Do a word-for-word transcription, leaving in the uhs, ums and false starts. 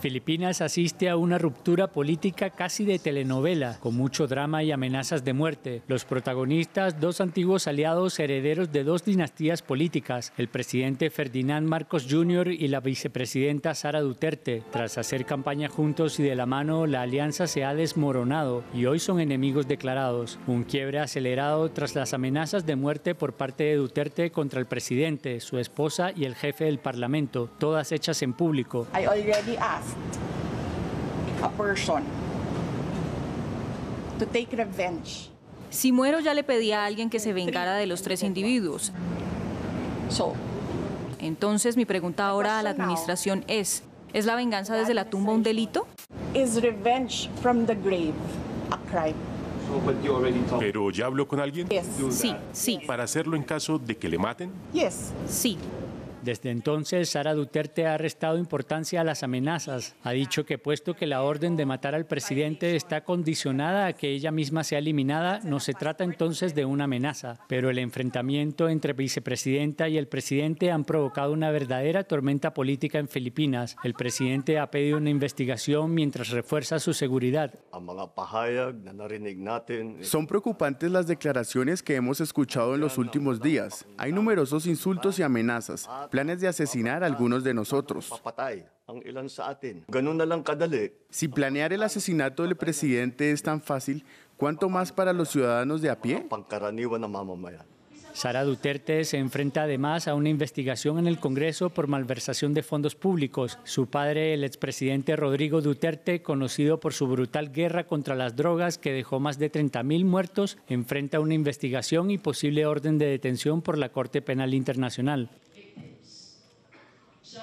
Filipinas asiste a una ruptura política casi de telenovela, con mucho drama y amenazas de muerte. Los protagonistas, dos antiguos aliados herederos de dos dinastías políticas, el presidente Ferdinand Marcos junior y la vicepresidenta Sara Duterte. Tras hacer campaña juntos y de la mano, la alianza se ha desmoronado y hoy son enemigos declarados. Un quiebre acelerado tras las amenazas de muerte por parte de Duterte contra el presidente, su esposa y el jefe del parlamento, todas hechas en público. I already asked a person to take revenge. Si muero, ya le pedí a alguien que se vengara de los tres individuos. Entonces, mi pregunta ahora a la administración es, ¿es la venganza desde la tumba un delito? Is revenge from the grave a crime? ¿Pero ya habló con alguien? Sí, sí. ¿Para hacerlo en caso de que le maten? Sí. Desde entonces, Sara Duterte ha restado importancia a las amenazas. Ha dicho que puesto que la orden de matar al presidente está condicionada a que ella misma sea eliminada, no se trata entonces de una amenaza. Pero el enfrentamiento entre vicepresidenta y el presidente han provocado una verdadera tormenta política en Filipinas. El presidente ha pedido una investigación mientras refuerza su seguridad. Son preocupantes las declaraciones que hemos escuchado en los últimos días. Hay numerosos insultos y amenazas. Planes de asesinar a algunos de nosotros. Si planear el asesinato del presidente es tan fácil, ¿cuánto más para los ciudadanos de a pie? Sara Duterte se enfrenta además a una investigación en el Congreso por malversación de fondos públicos. Su padre, el expresidente Rodrigo Duterte, conocido por su brutal guerra contra las drogas que dejó más de treinta mil muertos, enfrenta una investigación y posible orden de detención por la Corte Penal Internacional.